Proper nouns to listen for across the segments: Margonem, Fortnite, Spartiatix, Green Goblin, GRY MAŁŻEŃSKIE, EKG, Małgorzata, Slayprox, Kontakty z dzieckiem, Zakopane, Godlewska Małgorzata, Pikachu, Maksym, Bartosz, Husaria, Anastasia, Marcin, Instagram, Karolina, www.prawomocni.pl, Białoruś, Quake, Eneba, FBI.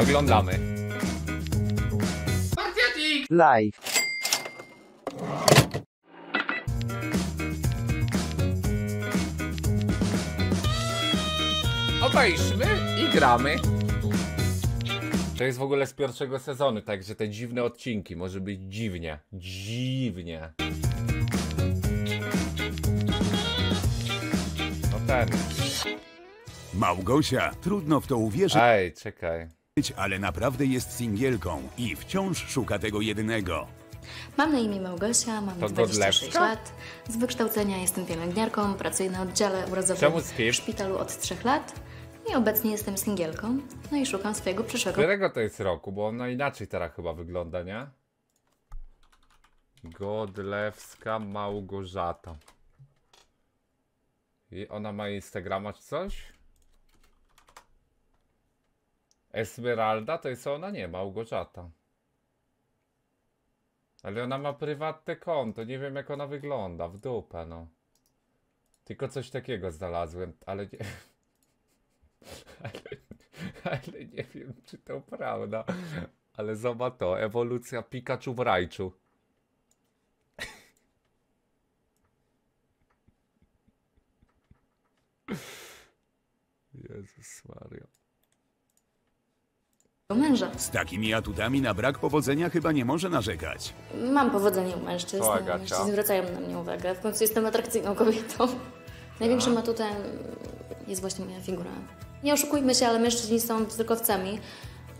Oglądamy. Spartiatix! Live. Obejrzmy i gramy. To jest w ogóle z pierwszego sezonu, także te dziwne odcinki, może być dziwnie. Dziwnie. No ten. Małgosia, trudno w to uwierzyć. Ej, czekaj. Ale naprawdę jest singielką i wciąż szuka tego jedynego. Mam na imię Małgosia, mam 26 lat. Z wykształcenia jestem pielęgniarką, pracuję na oddziale urodzowym w szpitalu od 3 lat. I obecnie jestem singielką, no i szukam swojego przyszłego. Którego to jest roku, bo ona inaczej teraz chyba wygląda, nie? Godlewska Małgorzata. I ona ma Instagrama czy coś? Esmeralda to jest ona? Nie, Małgorzata. Ale ona ma prywatne konto, nie wiem jak ona wygląda, w dupę no. Tylko coś takiego znalazłem, ale nie... Ale nie wiem czy to prawda. Ale zobacz to, ewolucja Pikachu w Rajczu. Jezus Maria. Męża. Z takimi atutami na brak powodzenia chyba nie może narzekać. Mam powodzenie u mężczyzn, zwracają na mnie uwagę. W końcu jestem atrakcyjną kobietą. Największym atutem jest właśnie moja figura. Nie oszukujmy się, ale mężczyźni są wzrokowcami,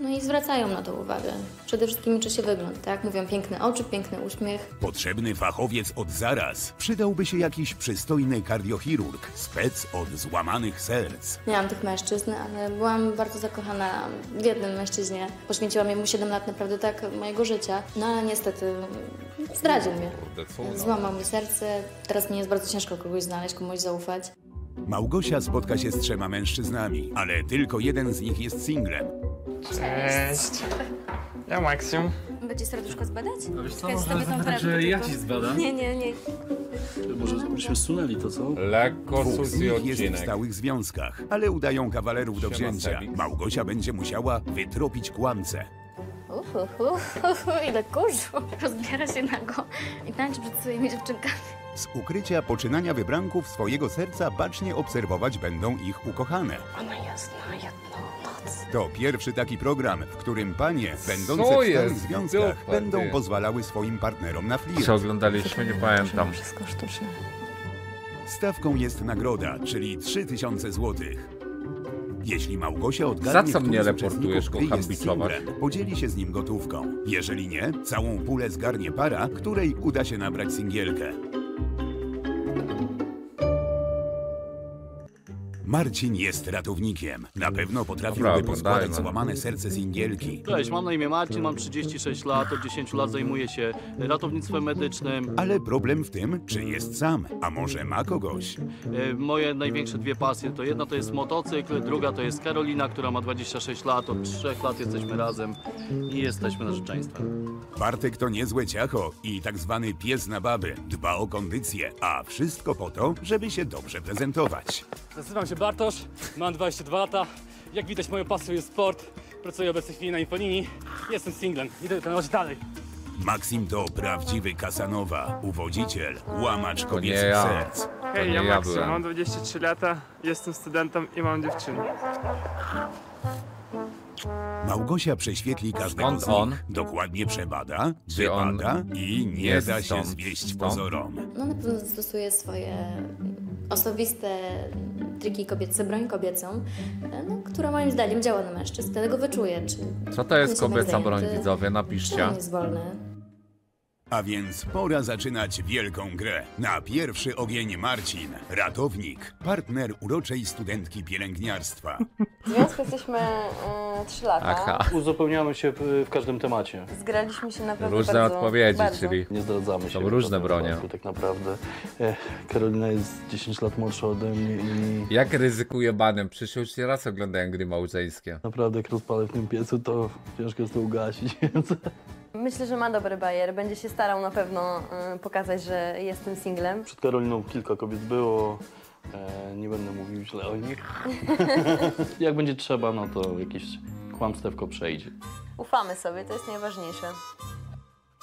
no i zwracają na to uwagę. Przede wszystkim liczy się wygląd, tak? Mówią piękne oczy, piękny uśmiech. Potrzebny fachowiec od zaraz. Przydałby się jakiś przystojny kardiochirurg, spec od złamanych serc. Miałam tych mężczyzn, ale byłam bardzo zakochana w jednym mężczyźnie. Poświęciłam jemu 7 lat naprawdę tak mojego życia, no ale niestety zdradził mnie. Złamał mi serce, teraz mi jest bardzo ciężko kogoś znaleźć, komuś zaufać. Małgosia spotka się z 3 mężczyznami, ale tylko jeden z nich jest singlem. Cześć. Ja Maksym. Będzie serduszko zbadać? No wiesz co, może że ja ci zbadam. Nie. Może byśmy zsunęli to, co? Lekko susy odcinek. Jest w stałych związkach, ale udają kawalerów do księcia. Małgosia będzie musiała wytropić kłamcę. Ile kurzu. Rozbiera się nago i tańczy przed swoimi dziewczynkami. Z ukrycia poczynania wybranków swojego serca bacznie obserwować będą ich ukochane. Ona jest na jedną noc. To pierwszy taki program, w którym panie będące w stałych związkach będą pozwalały swoim partnerom na flirt. Co oglądaliśmy, nie pamiętam. Wszystko sztuczne. Stawką jest nagroda, czyli 3000 złotych. Jeśli Małgosia odgadnie, podzieli się z nim gotówką. Jeżeli nie, całą pulę zgarnie para, której uda się nabrać singielkę. Marcin jest ratownikiem. Na pewno potrafiłby poskładać złamane serce singielki. Cześć, mam na imię Marcin, mam 36 lat, od 10 lat zajmuję się ratownictwem medycznym. Ale problem w tym, czy jest sam, a może ma kogoś. Moje największe 2 pasje to jedna to jest motocykl, druga to jest Karolina, która ma 26 lat, od 3 lat jesteśmy razem i jesteśmy narzeczeństwem. Bartek to niezłe ciacho i tak zwany pies na baby. Dba o kondycję, a wszystko po to, żeby się dobrze prezentować. Nazywam się Bartosz, mam 22 lata, jak widać moją pasją jest sport, pracuję obecnie w chwili na infolinii, jestem singlem, idę dalej. Maksim to prawdziwy Kasanowa, uwodziciel, łamacz kobiecych serc. Hej, ja Maksim, mam 23 lata, jestem studentem i mam dziewczynę. Małgosia prześwietli każdego z nich, dokładnie przebada, wybada i nie da się zwieść pozorom. No na pewno stosuje swoje osobiste triki kobiece, broń kobiecą, no, która moim zdaniem działa na mężczyzn, tego wyczuje. Czy co to jest kobieca broń, widzowie? Napiszcie. On jest wolny. A więc pora zaczynać wielką grę. Na pierwszy ogień Marcin, ratownik, partner uroczej studentki pielęgniarstwa. W związku jesteśmy 3 lata. Aha. Uzupełniamy się w każdym temacie. Zgraliśmy się naprawdę różne bardzo, odpowiedzi, bardzo. Czyli nie zdradzamy się. Są różne bronie. Przypadku, tak naprawdę. Karolina jest 10 lat młodsza ode mnie i... Jak ryzykuję banem? Przecież już nie raz oglądałem Gry Małżeńskie. Naprawdę jak rozpalę w tym piecu, to ciężko jest to ugasić. Myślę, że ma dobry bajer. Będzie się starał na pewno pokazać, że jestem singlem. Przed Karoliną kilka kobiet było. Nie będę mówił źle o nich. Jak będzie trzeba, no to jakieś kłamstewko przejdzie. Ufamy sobie, to jest najważniejsze.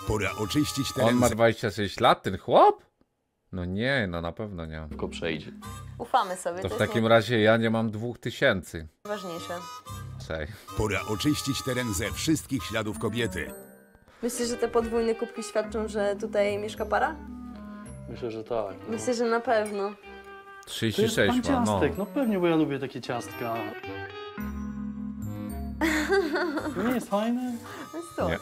Pora oczyścić ten... On ma 26 lat, ten chłop? No nie, no na pewno nie. Tylko przejdzie. Ufamy sobie. To w takim razie ja nie mam 2000. Ważniejsze. Sej. Pora oczyścić teren ze wszystkich śladów kobiety. Myślisz, że te podwójne kubki świadczą, że tutaj mieszka para? Myślę, że tak. No. Myślę, że na pewno. 36 ma, no. No pewnie, bo ja lubię takie ciastka. To nie jest fajne? Nie.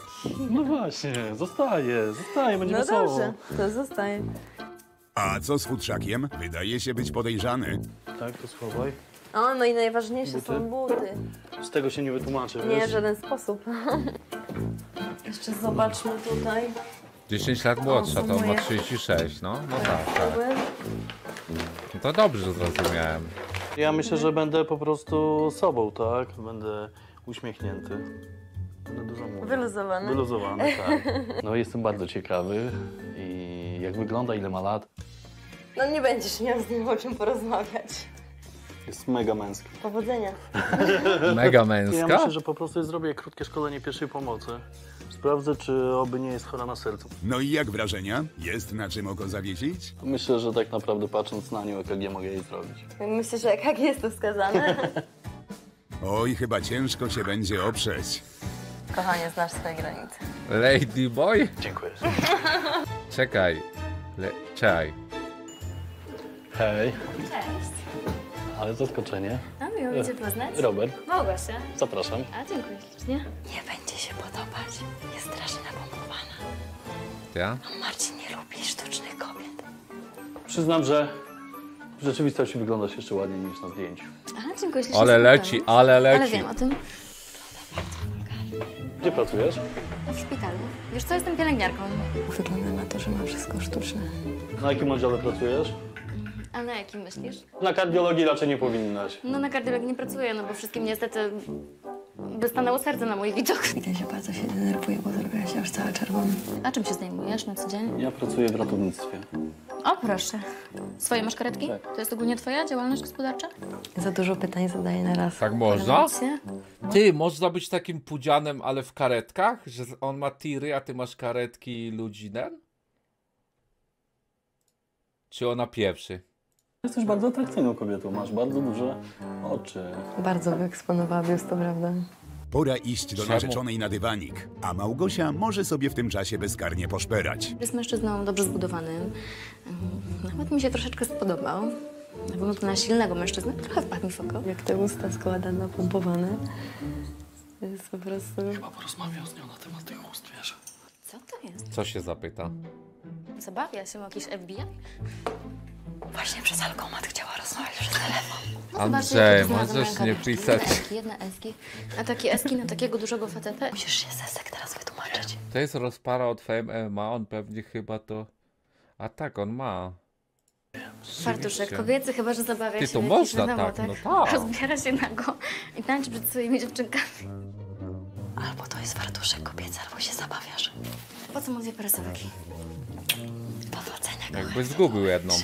No właśnie, zostaje, będzie wesoło. No dobrze, to zostaje. A co z futrzakiem? Wydaje się być podejrzany. Tak, to schowaj. O, no i najważniejsze buty. Są buty. Z tego się nie wytłumaczę, nie, wiesz? W żaden sposób. Jeszcze zobaczmy tutaj. 10 lat młodsza, to ma 36, no. No tak. No to dobrze zrozumiałem. Ja myślę, że będę po prostu sobą, tak? Będę uśmiechnięty. Wyluzowany. Wyluzowany, tak. No jestem bardzo ciekawy i jak wygląda, ile ma lat. No nie będziesz miał z nim o czym porozmawiać. Jest mega męski. Powodzenia. Mega męska? Ja myślę, że po prostu zrobię krótkie szkolenie pierwszej pomocy. Sprawdzę, czy oby nie jest chora na sercu. No i jak wrażenia? Jest na czym oko zawiesić? Myślę, że tak naprawdę patrząc na nią, EKG mogę jej zrobić. Myślę, że EKG jest to wskazane. Oj, chyba ciężko się będzie oprzeć. Kochanie, znasz swoje granice. Lady boy? Dziękuję. Czekaj. Czekaj. Hej. Cześć. Ale zaskoczenie. A miło mi cię poznać. Robert. Małgosia. Zapraszam. A dziękuję ślicznie. Nie będzie się podobać. Jest strasznie napompowana. Ja? A Marcin nie lubi sztucznych kobiet. Przyznam, że w rzeczywistości wyglądasz jeszcze ładniej niż na zdjęciu. A dziękuję ślicznie. Ale leci. Ale wiem o tym. Gdzie pracujesz? W szpitalu. Wiesz co, jestem pielęgniarką. Wygląda na to, że ma wszystko sztuczne. Na jakim oddziale pracujesz? A na jakim myślisz? Na kardiologii raczej nie powinnaś. No na kardiologii nie pracuję, no bo wszystkim niestety by stanęło serce na mój widok. Widzę, że bardzo się denerwuję, bo zrobiła się aż cała czerwona. A czym się zajmujesz na co dzień? Ja pracuję w ratownictwie. O proszę. Swoje masz karetki? Tak. To jest ogólnie twoja działalność gospodarcza? Za dużo pytań zadaję na raz. Tak można? Ty, można być takim pudzianem, ale w karetkach? Że on ma tiry, a ty masz karetki ludzinem? Czy ona pieprzy? Jesteś bardzo atrakcyjną kobietą, masz bardzo duże oczy. Bardzo wyeksponowała biust, to prawda. Pora iść do narzeczonej na dywanik, a Małgosia może sobie w tym czasie bezkarnie poszperać. Jest mężczyzną dobrze zbudowanym, nawet mi się troszeczkę spodobał. Wygląda na silnego mężczyznę, trochę wpadł mi w oko. Jak te usta składa napompowane, to jest po prostu... Chyba porozmawiał z nią na temat tych ust, wiesz? Co to jest? Co się zapyta? Zabawia się jakiś FBI? Właśnie przez alkomat chciała rozmawiać przez telefon. No Andrzej, możesz nie pisać. Jedna eski. A takie eski na takiego dużego faceta. Musisz się zesek teraz wytłumaczyć. To jest rozpara od FML, ma on pewnie chyba to... A tak, on ma. Fartuszek kobiecy, chyba że zabawia się. Ty to można tak, tak, no tak. Rozbiera się nago i tańczy przed swoimi dziewczynkami. Albo to jest fartuszek kobiecy, albo się zabawiasz. Po co mu dwie parasowki? Powodzenia. Jakby zgubił jedną.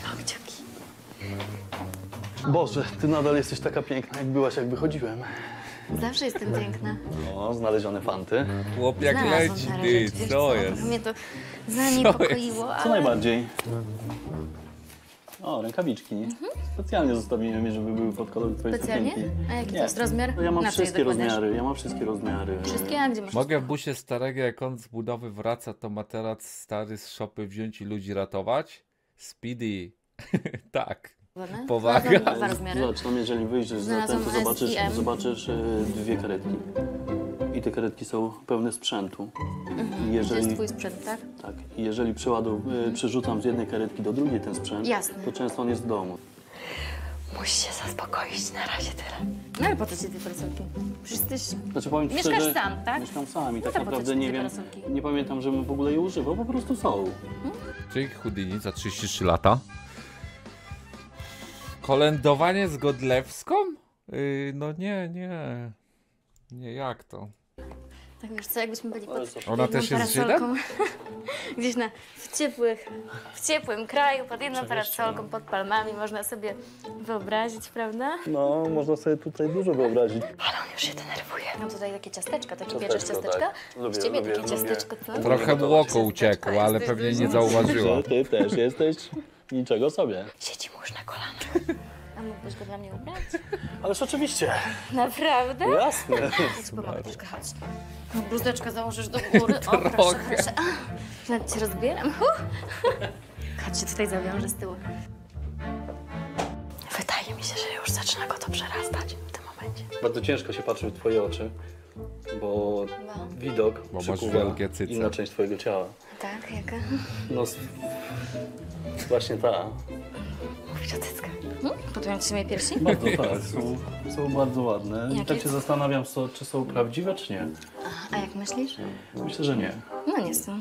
Boże, ty nadal jesteś taka piękna, jak byłaś, jak wychodziłem. Zawsze jestem piękna. No, znalezione fanty. Chłop jak leci, ty, co jest? Mnie to zaniepokoiło, ale... Co najbardziej? O, rękawiczki. Mhm. Specjalnie zostawiłem je, żeby były pod kolor twojej sukienki. Specjalnie? A jaki to jest rozmiar? Ja mam wszystkie rozmiary, Wszystkie? A gdzie masz? Mogę w busie starego, jak on z budowy wraca, to materac stary z szopy wziąć i ludzi ratować? Speedy. Tak. Powaga. Zobacz, tam jeżeli wyjdziesz za ten, to zobaczysz dwie karetki. I te karetki są pełne sprzętu. Jeżeli, to jest twój sprzęt, tak? Tak. Jeżeli przerzucam z jednej karetki do drugiej ten sprzęt, to często on jest w domu. Musisz się zaspokoić, na razie tyle. No ale po co ci te parasolki? Jesteś... Znaczy, mieszkasz sam, tak? Mieszkam sam i no tak naprawdę nie wiem, nie pamiętam, żebym w ogóle je używał, po prostu są. Czyli Houdini za 33 lata. Kolędowanie z Godlewską? No nie, jak to? Tak wiesz co, jakbyśmy byli pod ona też jest parasolką. Gdzieś na, w ciepłym kraju, pod jedną parasolką, pod palmami, można sobie wyobrazić, prawda? No, można sobie tutaj dużo wyobrazić. Ale on już się denerwuje. Mam tutaj takie ciasteczka, takie ciasteczko, wieczesz ciasteczka? Tak. Z ciebie takie ciasteczko, co? Trochę mloko uciekło, ale pewnie nie zauważyło. Ty też jesteś niczego sobie. Siedzi mąż na kolanach. A mógłbyś go dla mnie ubrać? Ależ oczywiście. Naprawdę? Jasne. Pomogę troszkę, chodź. Bluzeczkę założysz do góry. O, proszę, proszę. Nawet cię rozbieram. Chodź, się tutaj zawiążę z tyłu. Wydaje mi się, że już zaczyna go to przerastać w tym momencie. Bardzo ciężko się patrzy w twoje oczy, bo widok przykuwa inna część twojego ciała. Tak? Jaka? No, właśnie ta. Mówisz o cyckach? Podobają ci się moje piersi? Bardzo tak, są bardzo ładne. I tak się zastanawiam, czy są prawdziwe, czy nie. A jak myślisz? Myślę, że nie. No nie są.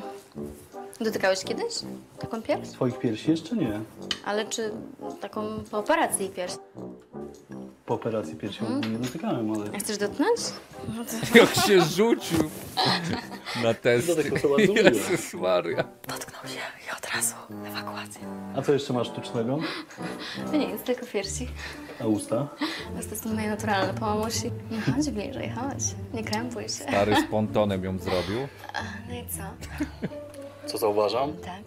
Dotykałeś kiedyś taką pierś? Swoich piersi jeszcze nie. Ale czy taką po operacji pierś? Po operacji piersi nie dotykałem, ale... A chcesz dotknąć? No to... Jak się rzucił na testy. Jezus Maria. Dotknął się i od razu ewakuacja. A co jeszcze masz sztucznego? To nie jest tylko piersi. A usta? Usta są moje naturalne, połamusi. No chodź bliżej, chodź. Nie krępuj się. Stary z pontonem ją zrobił. No i co? Co zauważam? Tak.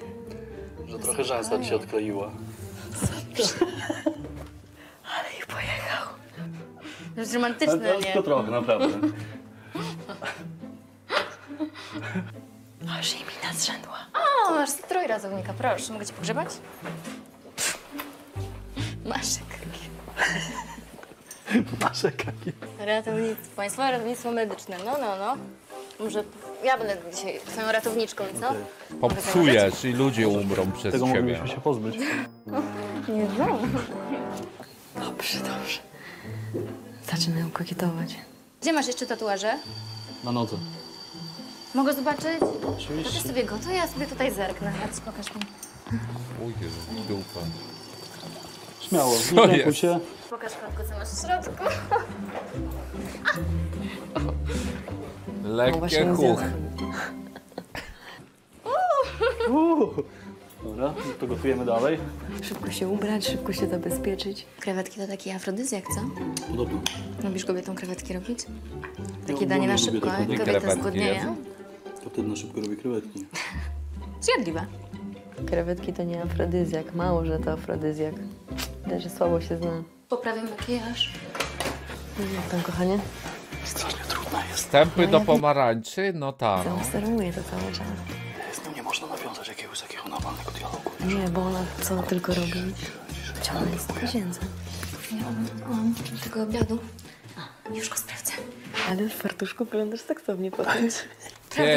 Że trochę rzęsa ci się odkleiła. Ale i pojechał. To jest romantyczne, nie? Tylko trochę, naprawdę. Aż jej mina zrzędła. O, masz strój razownika, proszę. Mogę cię pogrzebać? Maszek. Ratownictwo, Państwowe Ratownictwo Medyczne. No. Może ja będę dzisiaj swoją ratowniczką, co? Popsujesz i ludzie umrą przez ciebie. Tego moglibyśmy się pozbyć. Nie znam. Dobrze. Zaczynają kokietować. Gdzie masz jeszcze tatuaże? Na nodze. Mogę zobaczyć? Oczywiście. Pokaż sobie go, to ja sobie tutaj zerknę. Chodź, pokaż mi. Ujdzie, dupa. Śmiało, nie krępuj się. Pokaż kotku, co masz w środku. Lekkie kuch. Dobra, to gotujemy dalej. Szybko się ubrać, szybko się zabezpieczyć. Krewetki to taki afrodyzjak, co? Podobno. Lubisz kobietą krewetki robić? Takie ja danie na szybko, jak kobieta zgodnieje. To ten na szybko robi krewetki. Zjadliwe. Krewetki to nie afrodyzjak, mało, że to afrodyzjak. Widać, że słabo się zna. Poprawiam makijaż. Jak tam, kochanie? Strasznie trudna jest. Wstępy do pomarańczy? No tak. Zaobserwuję to cały czas. Z nią nie można nawiązać jakiegoś takiego normalnego dialogu. Nie, bo ona co tylko robi. Ciągle jest w łazience. Nie mam tego obiadu. Już go sprawdzę. Ale w fartuszku wyglądasz seksownie potem.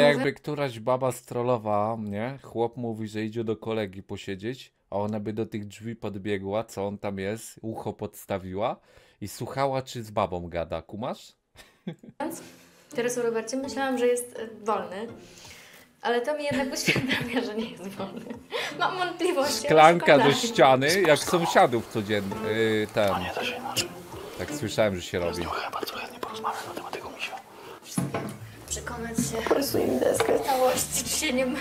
Jakby któraś baba strolowała mnie, chłop mówi, że idzie do kolegi posiedzieć, a ona by do tych drzwi podbiegła, co on tam jest, ucho podstawiła i słuchała, czy z babą gada. Kumasz? Teraz o Robercie myślałam, że jest wolny, ale to mi jednak uświadamia, że nie jest wolny. Mam wątpliwości. Szklanka do ściany, jak sąsiadów codziennie. A nie, to się inaczej. Tak słyszałem, że się robi. Bardzo chętnie porozmawiam na temat tego misia. Przekonać się. Porsuj mi deskę. Całości dzisiaj nie ma.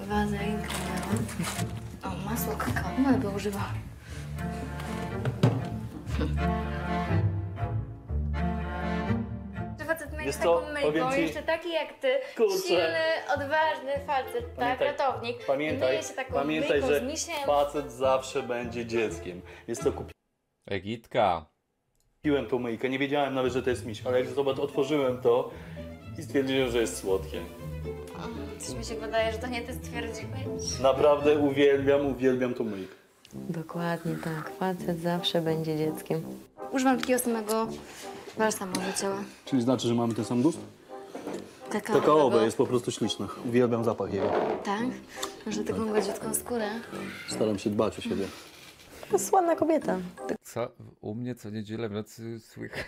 Waza inka miała. O, masło kakao. No, by używała. Jest taką myjką, jeszcze taki jak ty, silny, odważny facet, tak, ratownik. Pamiętaj, że facet zawsze będzie dzieckiem. Jest to Egitka. Kupiłem tą myjkę, nie wiedziałem nawet, że to jest miś, ale jak zobacz, otworzyłem to i stwierdziłem, że jest słodkie. Coś mi się wydaje, że to nie ty stwierdziłeś. Naprawdę uwielbiam tą myjkę. Dokładnie tak, facet zawsze będzie dzieckiem. Używam takiego samego balsamu do ciała. Czyli znaczy, że mamy ten sam gust? Kakaowe jest po prostu śliczne. Uwielbiam zapach jego. Tak? Może taką gładziutką skórę. Staram się dbać o siebie. To słodna kobieta. Co? U mnie co niedzielę w nocy słychać?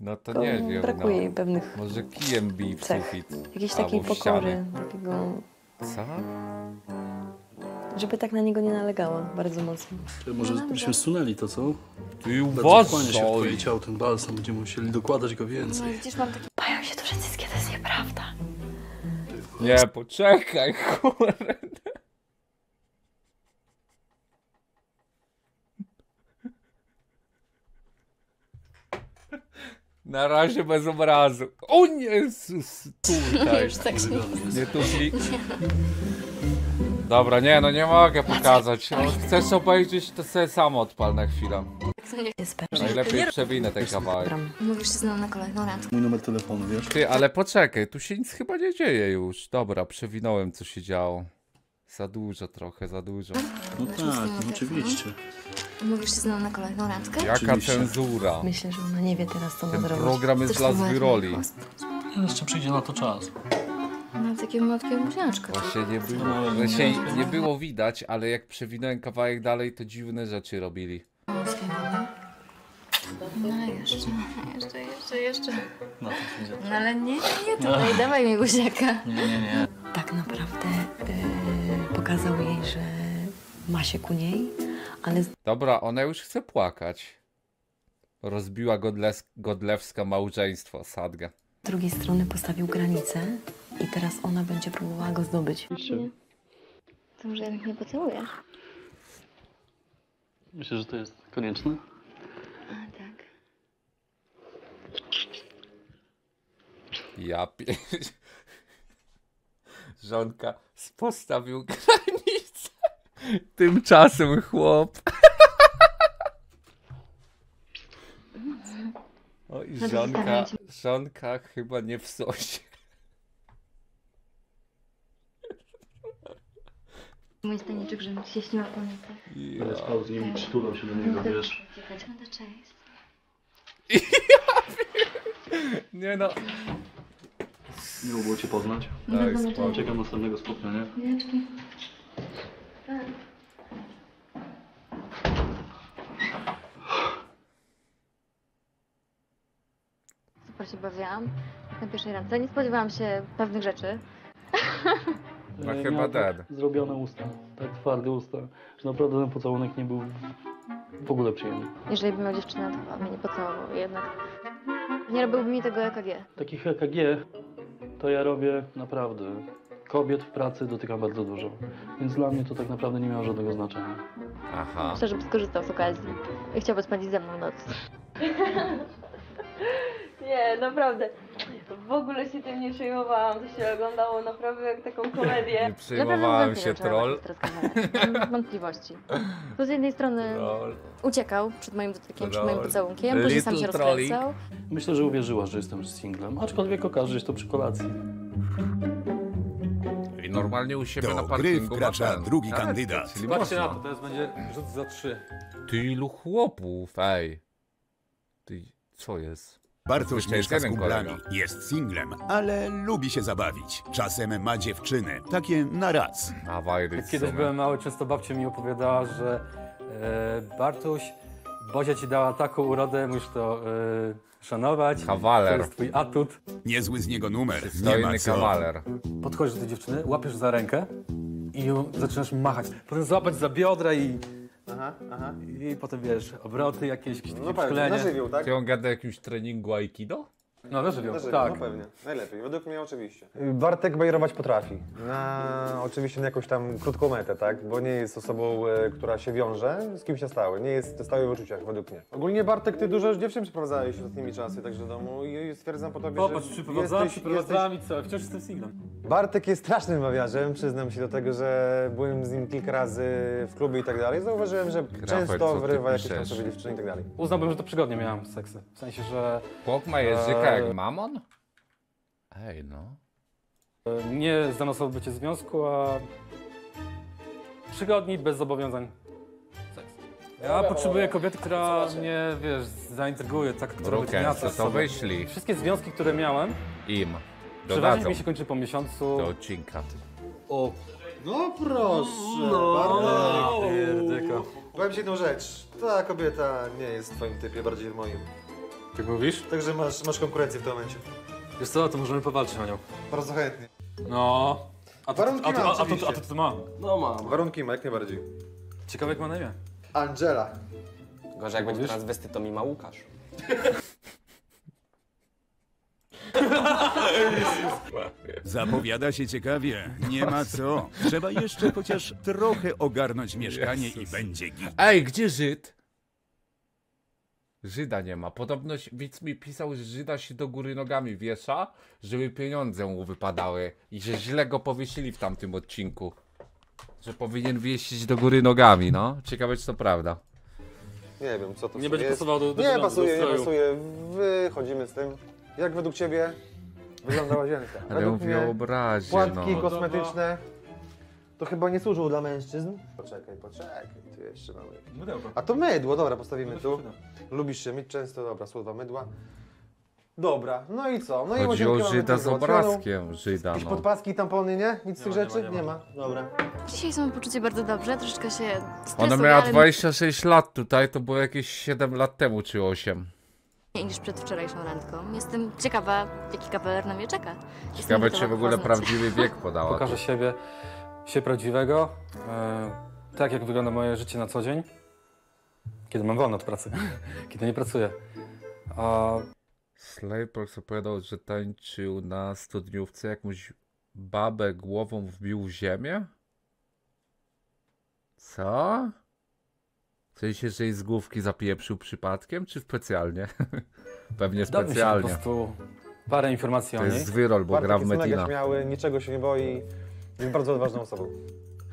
No to nie wiem. Brakuje jej pewnych... Może kijem bij w sufit. Jakiejś takiej pokory. Takiego... Co? Żeby tak na niego nie nalegała bardzo mocno. Może byśmy zsunęli to, co? Ty uważaj! Bardzo fajnie się wpowiedział ten balsam, będziemy musieli dokładać go więcej. No, widzisz, mam taki... Przyznam się tu, że wszystkie to jest nieprawda. Nie, poczekaj, kurde. Na razie bez obrazu. O Jezus! Tutaj. Już tak nie tu Dobra, nie, no nie mogę pokazać. No, chcesz obejrzeć, to sobie samo odpal na chwilę. Najlepiej przewinę ten kawałek. Mówisz, że znam na kolejną randkę. Mój numer telefonu, wiesz? Ty, ale poczekaj, tu się nic chyba nie dzieje już. Dobra, przewinąłem, co się działo. Za dużo trochę, za dużo. No tak, oczywiście. Mówisz, że znam na kolejną randkę? Jaka cenzura. Myślę, że ona nie wie teraz, co ma zrobić. Ten program jest dla zwyroli. Jeszcze przyjdzie na to czas. Mam takie malutkie muziaczka. Właśnie nie było, nie było widać, ale jak przewinąłem kawałek dalej, to dziwne rzeczy robili. No jeszcze. No, ale nie tutaj, no. Dawaj mi guziaka. Nie. Tak naprawdę pokazał jej, że ma się ku niej, ale... Dobra, ona już chce płakać. Rozbiła godlewska małżeństwo, sadga. Z drugiej strony postawił granicę i teraz ona będzie próbowała go zdobyć. To może jednak nie pocałuję. Myślę, że to jest konieczne. A, tak. Ja pierdolę. Żonka postawił granicę. Tymczasem chłop. O i żonka chyba nie w sosie. Mój staniczek, że się śniła po mnie, tak? Ale spał z nim i przytulał się do niego, wiesz? Nie no... Miło było cię poznać. Tak, spał. Czekam następnego spotkania. Super się bawiłam. Na pierwszej randce nie spodziewałam się pewnych rzeczy. No chyba tak zrobione usta, tak twarde usta, że naprawdę ten pocałunek nie był w ogóle przyjemny. Jeżeli bym miał dziewczynę, to mnie nie pocałował jednak. Nie robiłby mi tego EKG. Takich EKG to ja robię naprawdę. Kobiet w pracy dotykam bardzo dużo, więc dla mnie to tak naprawdę nie miało żadnego znaczenia. Aha. Myślę, żebym skorzystał z okazji i chciałby spędzić ze mną noc. Nie, naprawdę. W ogóle się tym nie przejmowałam, to się oglądało naprawdę jak taką komedię. Nie przejmowałam się, troll. Mam wątpliwości. To z jednej strony uciekał przed moim dotykiem, przed moim pocałunkiem, później sam się rozkręcał. Myślę, że uwierzyła, że jestem singlem, aczkolwiek okaże się to przy kolacji. I normalnie u siebie na parkingu wkracza drugi kandydat. Czyli patrzcie na to, teraz będzie rzut za 3. Ty ilu chłopów, ej. Ty, co jest? Bartosz mieszka z kumplami, jest singlem, ale lubi się zabawić. Czasem ma dziewczyny, takie na raz. Kiedyś byłem mały, często babcia mi opowiadała, że Bartuś, Bozia ci dała taką urodę, musisz to szanować. Kawaler. To jest twój atut. Niezły z niego numer, nie ma co. Kawaler. Podchodzisz do dziewczyny, łapiesz za rękę i ją zaczynasz machać. Potem złapać za biodra i... Aha. I potem wiesz, obroty jakieś, no pewnie, na żywioł, tak? Czy on gada o jakimś treningu aikido? No na żywioł, tak. No pewnie, najlepiej, według mnie oczywiście. Bartek bajrować potrafi. Oczywiście na jakąś tam krótką metę, tak? Bo nie jest osobą, która się wiąże z kimś na stałe. Nie jest stały w uczuciach, według mnie. Ogólnie Bartek, ty dużo już dziewczyn przeprowadzałeś ostatnimi czasy, także do domu i stwierdzam po tobie, popatrz, że przeprowadzałem i co? Wciąż jestem singlem. Bartek jest strasznym bawiarzem, przyznam się do tego, że byłem z nim kilka razy w klubie i tak dalej. Zauważyłem, że często wrywa jakieś tam sobie dziewczyny i tak dalej. Uznałbym, że to przygodnie miałem seksy. W sensie, że... Bóg ma języka jak mamon? Ej, no... Nie zanosował bycie związku, a... Przygodni, bez zobowiązań. Seks. Ja potrzebuję kobiety, która mnie, wiesz, zaintryguje, tak, która wytnia coś sobie. Wszystkie związki, które miałem... Im. Przeważnie mi się kończy po miesiącu. Do odcinka. O, no proszę, powiem ci jedną rzecz. Ta kobieta nie jest w twoim typie, bardziej w moim. Tak mówisz? Także masz konkurencję w tym momencie. Wiesz co, to możemy powalczyć o nią. Bardzo chętnie. No. A to ma. No mam. Warunki ma, jak najbardziej. Ciekawe jak ma na imię. Angela. Gorzej jak będzie transwestyt, to mi ma Łukasz. Zapowiada się ciekawie. Nie ma co. Trzeba jeszcze chociaż trochę ogarnąć mieszkanie i będzie git. Ej, gdzie Żyd? Żyda nie ma. Podobno widz mi pisał, że Żyda się do góry nogami wiesza, żeby pieniądze mu wypadały i że źle go powiesili w tamtym odcinku. Że powinien wiesić do góry nogami, no. Ciekawe, czy to prawda. Nie wiem, co to nie będzie pasowało do tego. Nie pasuje, nie pasuje. Wychodzimy z tym. Jak według ciebie wygląda łazienka? Ale mówię o obrazie, płatki kosmetyczne to chyba nie służą dla mężczyzn. Poczekaj, poczekaj, tu jeszcze mamy. Mydełko. A to mydło, dobra, postawimy tu. Lubisz się myć często, dobra, słowa mydła. Dobra, no i co? No chodzi i o Żyda z obrazkiem, Żyda. Jakieś podpaski, tampony, nie? Nic z tych rzeczy? Nie ma. Dobra. Dzisiaj są poczucie bardzo dobrze, troszeczkę się stresuję. Ona miała 26 lat tutaj, to było jakieś 7 lat temu czy 8. Niż przed wczorajszą randką. Jestem ciekawa, jaki kapeler na mnie czeka. Ciekawe, czy w ogóle poznać. Prawdziwy wiek podała. Pokażę siebie, prawdziwego, tak jak wygląda moje życie na co dzień, kiedy mam wolno od pracy, kiedy nie pracuję. Slayprox opowiadał, że tańczył na studniówce, jakąś babę głową wbił w ziemię? Co? W sensie, że jej z główki zapieprzył przypadkiem, czy specjalnie? Pewnie specjalnie. Po prostu parę informacji o niej. To jest zwyrol, bo gra w Metina. Śmiały, niczego się nie boi, jest bardzo odważną osobą.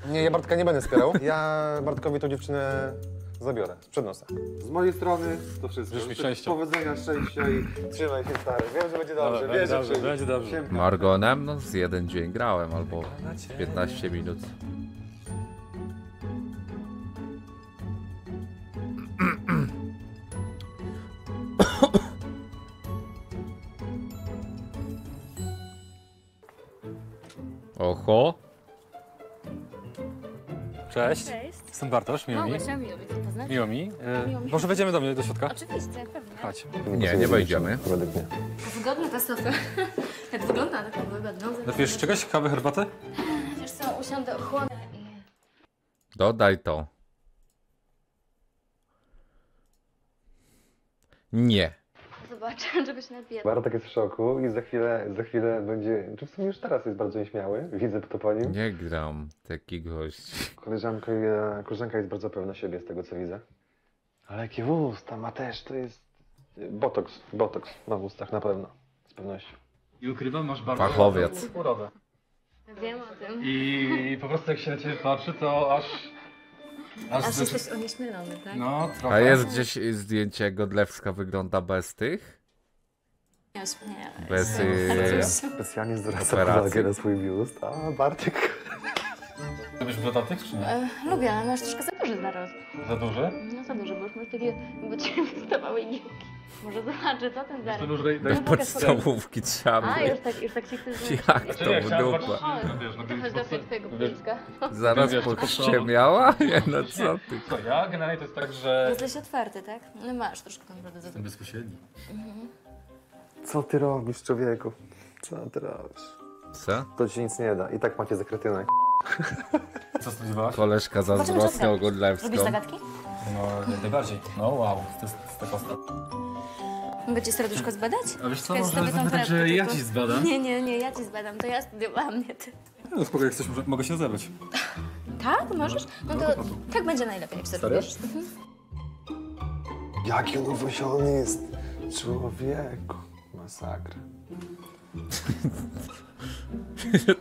Nie, ja Bartka nie będę wspierał. Ja Bartkowi tą dziewczynę zabiorę, sprzed nosa. Z mojej strony to wszystko. Powodzenia, szczęścia i trzymaj się, stary. Wiem, że będzie dobrze, wiem, że będzie dobrze. Będzie dobrze. Margonem no, z jeden dzień grałem, albo 15 minut. Oho. Cześć. Cześć. Jestem Bartosz, miło mi. Miło mi. Może wejdziemy do mnie do środka? Oczywiście, pewnie. Chodź. Nie, nie wejdziemy. Wygodna ta sofa. Jak wygląda, taką wygodną. Napijesz czegoś? Kawę, herbatę? Wiesz co, usiądę, ochłonę i... Dodaj to. Nie. Zobaczę, czegoś napiję. Bartek jest w szoku i za chwilę będzie... Czy w sumie już teraz jest bardzo nieśmiały? Widzę to po nim. Nie gram taki gość. Koleżanka jest bardzo pełna siebie z tego, co widzę. Ale jakie usta ma też, to jest... Botoks ma w ustach na pewno. Z pewnością. I ukrywam, masz bardzo... Fachowiec. Wiem o tym. I po prostu jak się na ciebie patrzy, to aż... Aż jesteś onieśmielony, tak? No, trochę. A jest gdzieś zdjęcie Godlewska wygląda bez tych? Nie. Bez specjalnie zwraca uwagę na swój biust, a Bartek... Lubisz brodatyk, czy nie? Lubię, ale masz troszkę za duży naród. Za duży? No za duży, bo już masz takie... bo ci wystawały igiełki. Może zobaczę, co ten zaraz. Do podstawówki trzeba. A, już tak się chce zniszczyć. Jak to w dupę? Trochę do twojego bliska. Zaraz podściemiała? Nie, no co ty? Co, ja generalnie to jest tak, że... Jesteś otwarty, tak? No masz troszkę tą brodę. Jestem bezpośredni. Co ty robisz, człowieku? Co ty robisz? Co? To ci nic nie da. I tak macie za kretyna. Co spodziewałaś? Koleżka zazdrosna o Godlewską. Lubisz zagadki? No, najbardziej. No wow, to jest tak ostatnio. Mogę cię serduszko zbadać? A wiesz co, może zapytać, że ja ci zbadam. Nie, ja ci zbadam, to ja studiowałam, nie ty. No spoko, jak chcesz, mogę się zebrać. Tak? Możesz? No to tak będzie najlepiej, jak serduszko. Jaki uwziony jest człowieku. Masakra.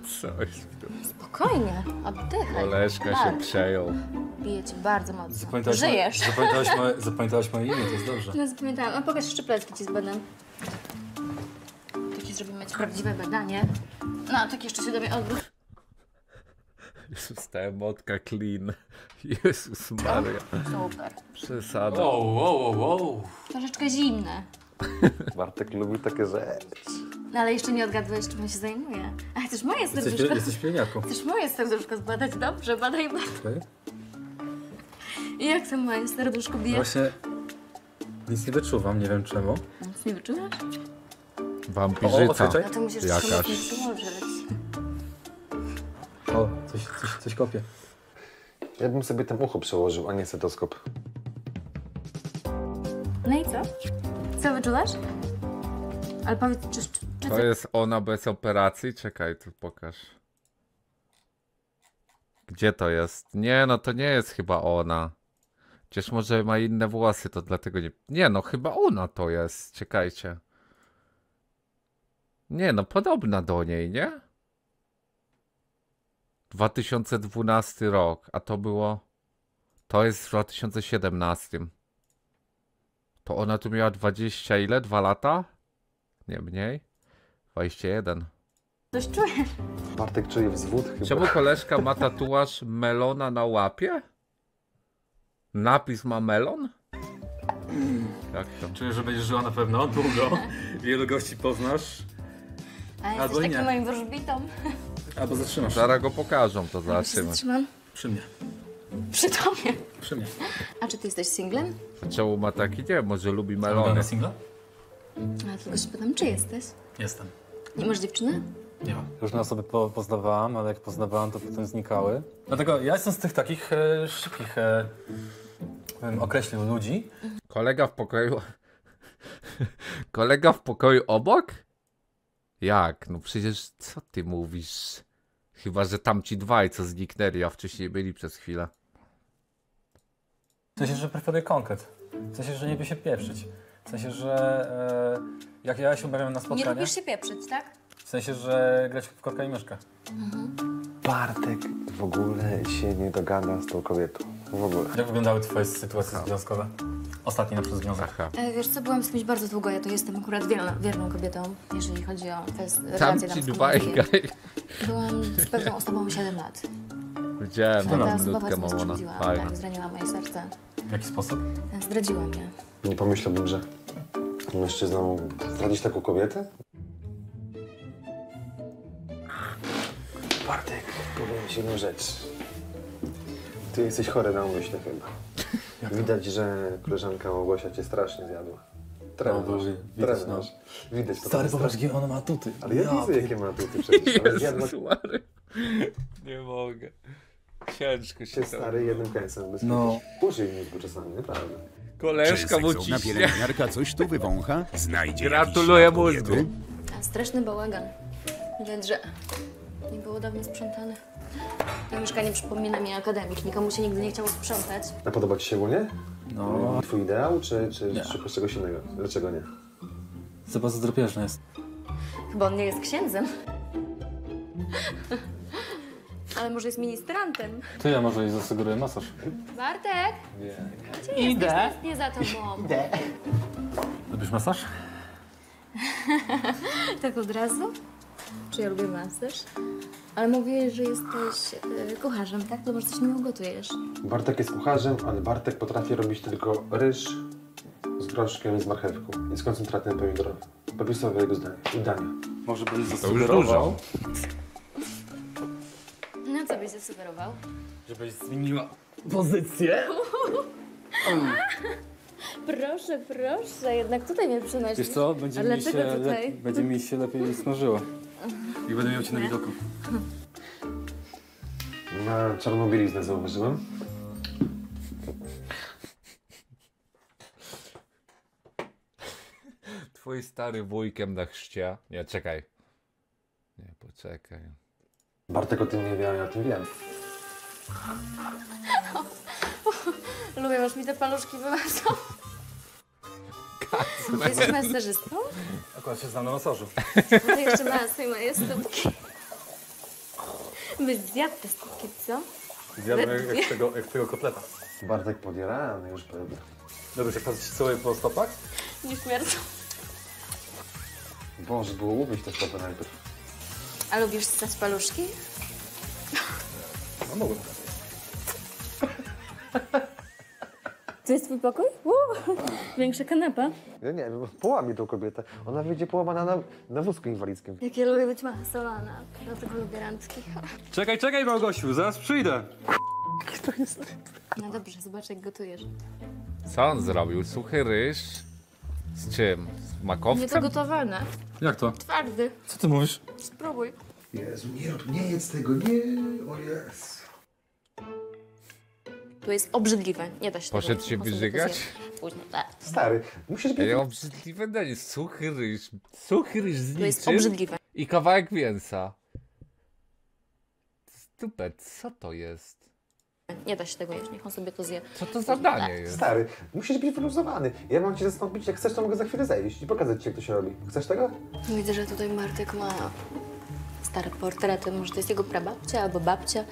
Coś tu. Spokojnie, oddychaj. Koleżka się przejął. Bije ci bardzo mocno. Żyjesz. Zapamiętałaś moje imię, to jest dobrze. No zapamiętałam. A pokaż jeszcze plecki ci zbadam. Takie zrobimy ci prawdziwe badanie. No, tak jeszcze się do mnie odwróć. Jezus, ta emotka clean. Jezus Maria. Super. Przesada. Wow. Troszeczkę zimne. Bartek lubi takie rzeczy. No ale jeszcze nie odgadłeś, czym się zajmuje. A chcesz moje serduszko? Jesteś pielniarką. Chcesz moje serduszko zbadać? Dobrze, badaj. Okay. I jak tam moje serduszko bije? Właśnie nic nie wyczuwam, nie wiem czemu. Nic nie wyczuwasz? Wampirzyca. No to musisz jakaś. O, coś kopię. Ja bym sobie tam ucho przełożył, a nie stetoskop. No i co? Co wyczuwasz? Ale powiedz, czy to jest ona bez operacji? Czekaj, tu pokaż. Gdzie to jest? Nie, no to nie jest chyba ona. Przecież może ma inne włosy, to dlatego nie... Nie, no chyba ona to jest, czekajcie. Nie, no podobna do niej, nie? 2012 rok, a to było... To jest w 2017. To ona tu miała 20 ile? 2 lata? Nie mniej? 21. Coś czuję. Bartek czuje wzwód chyba. Czemu koleżka ma tatuaż melona na łapie? Napis ma melon? Jak to? Czuję, że będziesz żyła na pewno długo. Wielu gości poznasz. A jesteś albo takim moim wróżbitą. Albo zatrzymasz. Zaraz go pokażą, to zatrzymam. Przy mnie. Przy tobie. Przy mnie. A czy ty jesteś singlem? Czemu ma taki? Nie, może lubi melony. Na singla? A tylko się pytam, czy jesteś? Jestem. Nie masz dziewczyny? Nie mam. Różne osoby poznawałam, ale jak poznawałam, to potem znikały. Dlatego ja jestem z tych takich szybkich, określił ludzi. Kolega w pokoju... Kolega w pokoju obok? Jak? No przecież co ty mówisz? Chyba, że tamci dwaj, co zniknęli, a wcześniej byli przez chwilę. W sensie, że preferuję konkret. W sensie, że nie by się pieprzyć. W sensie, że jak ja się umawiam na spotkanie... Nie lubisz się pieprzyć, tak? W sensie, że grać w korka i myszkę. Mhm. Bartek w ogóle się nie dogada z tą kobietą. W ogóle. Jak wyglądały twoje sytuacje związkowe? Ostatni na przykład związek. Wiesz co, byłam z kimś bardzo długo, ja tu jestem akurat wierną kobietą, jeżeli chodzi o relacje damskie. Byłam z pewną osobą 7 lat. Widziałem, że ta osoba tak, zraniła moje serce. W jaki sposób? Zdradziła mnie. Nie pomyślałbym, że mężczyzna mógł zdradzić taką kobietę? Bartek, powiem ci jedną rzecz. Ty jesteś chory na umyśle chyba. Widać, że koleżanka Małgosia cię strasznie zjadła. Trenowasz, trenowasz. Widać. Stary, popatrz, jakie ona ma atuty. Ale ja widzę, jakie ma atuty przecież. Nie mogę. Ciężko się stary jednym końcem. No. Użyj mi czasami, naprawdę. Koleżka mu ciśnie. Czy pielęgniarka coś tu wywącha? Znajdzie. Gratuluję mózgu. Straszny bałagan. Widać, że nie było dawno sprzątane. To mieszkanie przypomina mi akademik. Nikomu się nigdy nie chciało sprzątać. A podoba ci się ogólnie? No. Twój ideał, czy szukasz czegoś innego? Dlaczego nie? Chyba za drapieżny jest. Chyba on nie jest księdzem. Ale może jest ministrantem. To ja może i zasugeruję masaż. Bartek! Nie. Gdzie idę? Jesteś? Nie za tobą. Idę. Lubisz masaż? Tak od razu? Czy ja lubię masaż? Ale mówiłeś, że jesteś kucharzem, tak? To może coś mi ugotujesz. Bartek jest kucharzem, ale Bartek potrafi robić tylko ryż z groszkiem i z marchewką. I z koncentratem pomidorowym. Popisowe jego zdanie. I dania. Może bym zasugerował? No co byś zasugerował? Żebyś zmieniła pozycję? Proszę, proszę, jednak tutaj mnie przynosisz. Wiesz co, będzie mi się lepiej smażyło. I będę miał cię na widoku. Na czarną bieliznę zauważyłem. Twój stary wujkiem na chrzcie. Nie, czekaj. Nie, poczekaj. Bartek o tym nie wie, ja o tym wiem. Lubię, aż mi te paluszki wymarzą. Jesteś masażystą? Akurat się znam na masażu. No to jeszcze masy moje stópki. Byś zjadł te stópki, co? Zjadłem jak tego kotleta. Bartek podjarany już pewnie. Dobrze, jak patrzysz cały po stopach? Nie śmierdzą. Boże, było łubić te stopy najpierw. A lubisz ssać paluszki? No mogłem. To jest twój pokój? Większa kanapa. Ja nie wiem, połamie tą kobietę. Ona wyjdzie połamana na wózku inwalidzkim. Jak ja lubię być masowana, dlatego lubię randki. Czekaj, czekaj, Małgosiu, zaraz przyjdę. To jest... No dobrze, zobacz jak gotujesz. Co on zrobił? Suchy ryż? Z czym? Z makowcem? Nie to gotowane. Jak to? Twardy. Co ty mówisz? Spróbuj. Jezu, nie jedz tego, nie, o Jezu. To jest obrzydliwe, nie da się. Poszedł się wyżygać? późno. Stary, musisz być... obrzydliwe danie, suchy ryż z niczym. To jest obrzydliwe. I kawałek mięsa. Stupę, co to jest? Nie da się tego jeść, niech on sobie to zje. Co to za danie jest? Stary, musisz być wyluzowany. Ja mam cię zastąpić, jak chcesz, to mogę za chwilę zejść i pokazać ci, jak to się robi. Chcesz tego? Widzę, że tutaj Martek ma stare portrety. Może to jest jego prababcia albo babcia.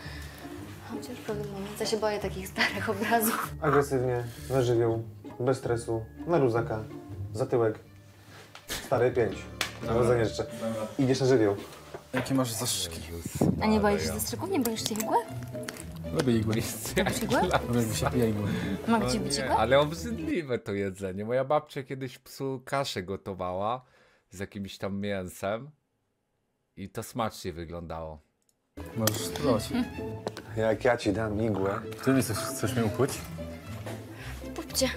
Chociaż problem moment, ja się boję takich starych obrazów. Agresywnie, na żywioł, bez stresu, na luzaka, za tyłek. Stary, 5. Nawodzenie jeszcze. Idziesz na żywioł. Jakie masz zastrzyki? A nie boisz się zastrzyków? Nie boisz się igły? Lubię igły. Lubisz igły? Lubię się pija igły. Mam gdzie być igły? Ale obrzydliwe to jedzenie. Moja babcia kiedyś psu kaszę gotowała z jakimś tam mięsem i to smacznie wyglądało. Możesz spróbować. Jak ja ci dam igłę... Ty mi chcesz mnie ukłuć? Pupcie.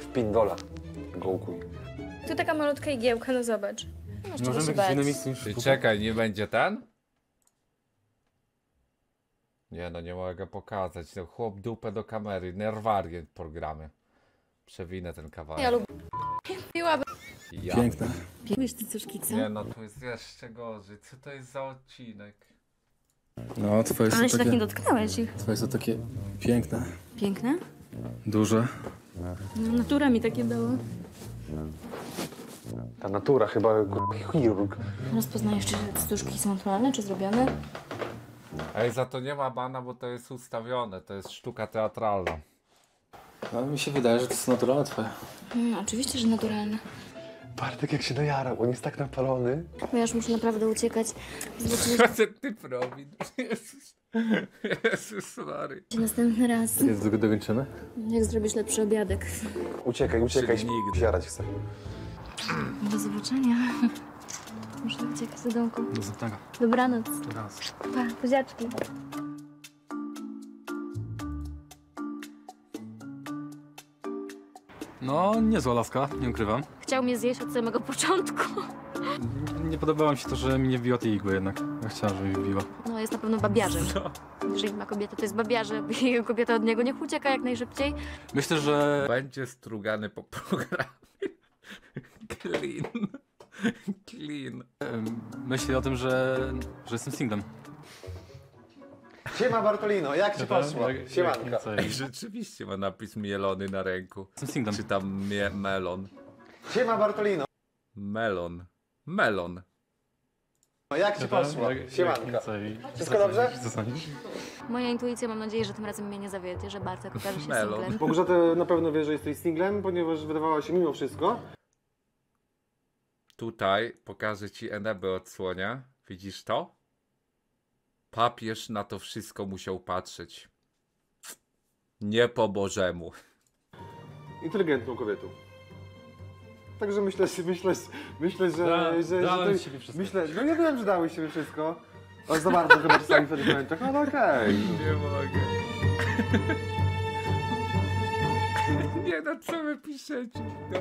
W pindola go ukuj. Tu taka malutka igiełka, no zobacz. Możemy jakieś inne miejsce niż... Czekaj, nie będzie ten? Nie no, nie mogę pokazać. No, chłop dupę do kamery, nerwarię programy. Przewinę ten kawałek. Ja lubię. Piłabym. Ja. Piękna. Piłeś ty coś kica? Nie no, tu jest jeszcze gorzej. Co to jest za odcinek? No, twoje są takie... Ale się tak nie dotknąłeś ich. Twoje są takie piękne. Piękne? Duże. No, natura mi takie dała. Ta natura chyba chirurg. Rozpoznajesz, czy sztuczki są naturalne, czy zrobione? Ej, za to nie ma bana, bo to jest ustawione, to jest sztuka teatralna. Ale mi się wydaje, że to jest naturalne twoje. No, oczywiście, że naturalne. Bartek jak się dojarał, on jest tak napalony. Ja już muszę naprawdę uciekać. Ty prowin. Jezus. Jezus Mary. Następny raz. Jest dokończone? Jak zrobisz lepszy obiadek? Uciekaj, uciekaj. Zjarać chcę. Do zobaczenia. Muszę uciekać do domku. Do zobaczenia. Dobranoc. Dobranoc. Pa, buziaczki. No, niezła laska, nie ukrywam. Chciał mnie zjeść od samego początku. Nie podobało mi się to, że mi nie wbiła tej igły jednak. Ja chciałam, żeby mi wbiła. No, jest na pewno babiarzem. Co? Jeżeli ma kobietę, to jest babiarze. I kobieta od niego niech ucieka jak najszybciej. Myślę, że... Będzie strugany po programie. Clean. Clean. Myślę o tym, że jestem singlem. Siema Bartolino, jak ci poszło? Siemanka. Rzeczywiście ma napis mielony na ręku. Jestem singlem. Czytam melon. Siema Bartolino. Melon. Melon. Jak ci poszło? Siemanka. Wszystko dobrze? Moja intuicja, mam nadzieję, że tym razem mnie nie zawiedzie, że Bartek okaże się singlem. Małgorzata na pewno wie, że jesteś singlem, ponieważ wydawała się mimo wszystko. Tutaj pokażę ci Enebę od słonia. Widzisz to? Papież na to wszystko musiał patrzeć. Nie po Bożemu. Inteligentną kobietą. Także myślę, że no nie wiem, że dałeś siebie wszystko. Ale za bardzo chyba czasami w tych momentach. No, no okej. Nie mogę. Nie no, co wy piszecie? No.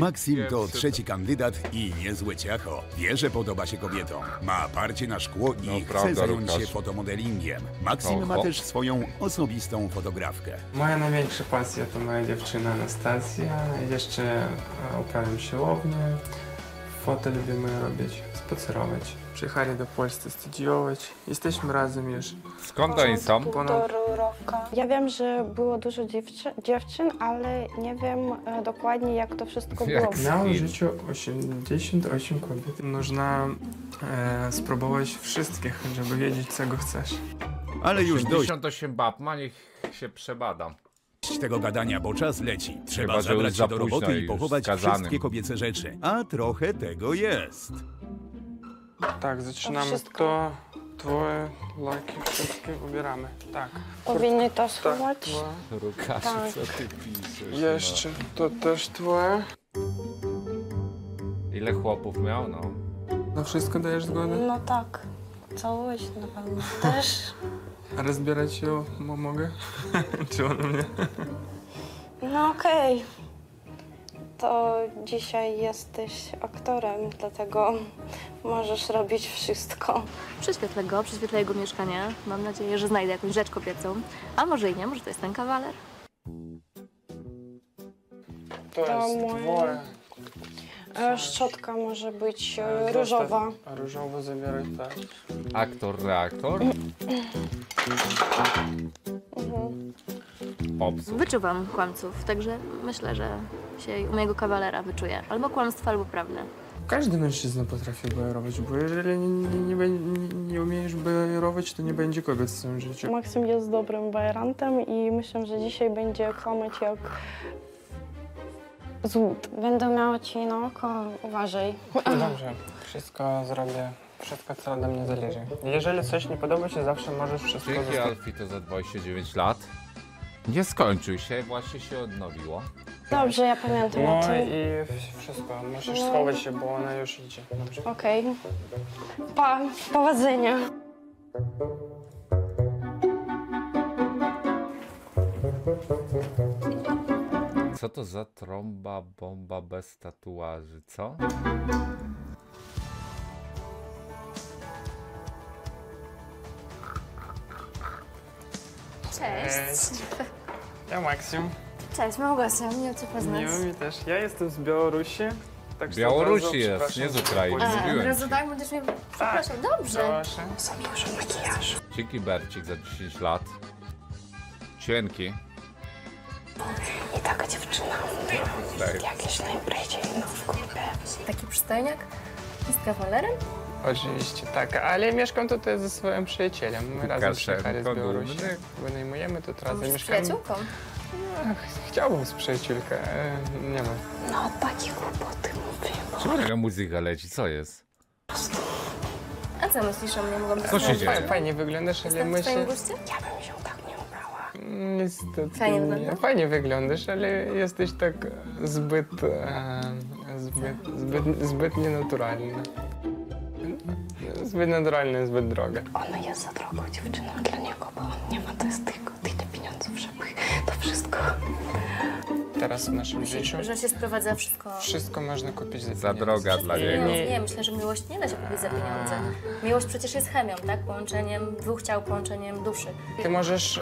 Maksym to trzeci kandydat i niezłe ciacho. Wie, że podoba się kobietom. Ma parcie na szkło i chce zająć się fotomodelingiem. Maksym ma też swoją osobistą fotografkę. Moja największa pasja to moja dziewczyna Anastasia. Jeszcze uprawiam siłownię. Foto lubimy robić, spacerować. Przyjechali do Polski studiować. Jesteśmy razem już. Skąd oni są? Półtora roku. Ja wiem, że było dużo dziewczyn, ale nie wiem dokładnie, jak to wszystko było. Miałem w życiu 88 kobiet. Można spróbować wszystkich, żeby wiedzieć, czego chcesz. Ale już dość. 88 bab ma, niech się przebadam. Tego gadania, bo czas leci. Trzeba zabrać się do roboty i pochować wszystkie kobiece rzeczy. A trochę tego jest. Tak, zaczynamy to. Twoje laki wszystkie ubieramy. Tak. Powinny to schować. Tak, Rukasz, co ty piszesz? Jeszcze to też twoje. Ile chłopów miał, no? Na wszystko dajesz zgodę? No tak. Całość na pewno też. Rozbierać ją mogę? Czy ona mnie? No okej. To dzisiaj jesteś aktorem, dlatego możesz robić wszystko. Przyświetlę jego mieszkania. Mam nadzieję, że znajdę jakąś rzecz kobiecą. A może i nie, może to jest ten kawaler. To jest moje. Szczotka może być różowa. Różowy zabieraj tak. Aktor, reaktor. Popsuł. Wyczuwam kłamców, także myślę, że się u mojego kawalera wyczuje. Albo kłamstwa, albo prawdę. Każdy mężczyzna potrafi bajerować, bo jeżeli nie umiesz bajerować, to nie będzie kobiet w swoim życiu. Maksym jest dobrym bajerantem i myślę, że dzisiaj będzie kłamać jak złód. Będę miała ci na oko, uważaj. Dobrze, wszystko zrobię. Wszystko, co ode mnie zależy. Jeżeli coś nie podoba się, zawsze możesz wszystko zrobić. Dzięki Alfie to za 29 lat. Nie skończył się, właśnie się odnowiło. Dobrze, ja pamiętam o tym. No i wszystko, musisz schować się, bo ona już idzie. Okej. Powodzenia. Co to za trąba, bomba bez tatuaży, co? Cześć. Ja Maksym. Cześć, Małgosia, miło cię poznać. Miło mi też. Ja jestem z Białorusi. Tak z Białorusi jest, nie z Ukrainy. Od razu tak, będziesz mnie... Przepraszam, dobrze. Proszę. Sam już makijaż. Dzięki Bercik za 10 lat. Cienki. I taka dziewczyna. Jakieś najbardziej w grupie. Taki przystojniak? Jest kawalerem? Oczywiście tak, ale mieszkam tutaj ze swoim przyjacielem. My razem przyjechali z Białorusi. Wynajmujemy tu razem mieszkamy. Z przyjaciółką? No, chciałbym z przyjaciółką, nie ma. No, takie głupoty mówię. Czy taka muzyka leci, co jest? A co myślisz o mnie? Mogłabym co się dzieje? Fajnie wyglądasz, ale myślę... Ja bym się tak nie ubrała. Niestety fajnie wyglądasz? Fajnie wyglądasz, ale jesteś tak zbyt nienaturalny. Zbyt naturalna jest, zbyt droga. Ona jest za drogą dziewczyną dla niego, bo on nie ma to jest tyle pieniądzów, żeby to wszystko. Teraz w naszym życiu... Że się sprowadza wszystko... Wszystko można kupić za pieniądze. Za droga dla niego. Nie, myślę, że miłość nie da się kupić za pieniądze. Miłość przecież jest chemią, tak? Połączeniem dwóch ciał, połączeniem duszy. Ty możesz